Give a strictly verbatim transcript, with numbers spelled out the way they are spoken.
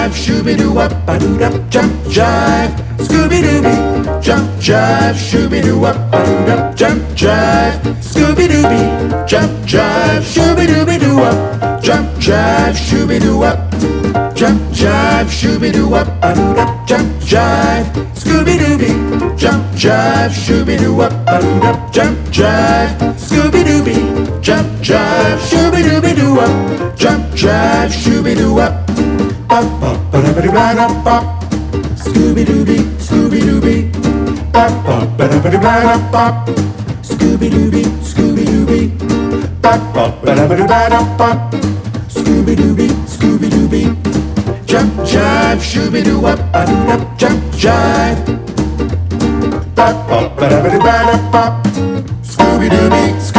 jive, shooby-doo up, a doo da jump jive, Scooby-Dooby, jump jive, shooby-doo up, a doo da jump jive, Scooby-Dooby, jump jive, shooby-dooby-doo up, jump jive, shooby-doo up, jump jive, shooby-doo up, a doo da jump jive, Scooby-Dooby, jump jive, shooby-doo up, a doo da jump jive, Scooby-Dooby, jump jive, shooby-dooby-doo up, jump jive, shooby-doo up. Up, up, ba da ba da up, up. Scooby Dooby, Scooby Dooby. Up, up, ba da ba da up, up. Scooby Dooby, Scooby Dooby. Up, up, ba da ba da up, up. Scooby Dooby, Scooby Dooby. Jump, jive, shooby doo up, a doo da jump, jive. Up, up, ba da ba da up, up. Scooby Dooby.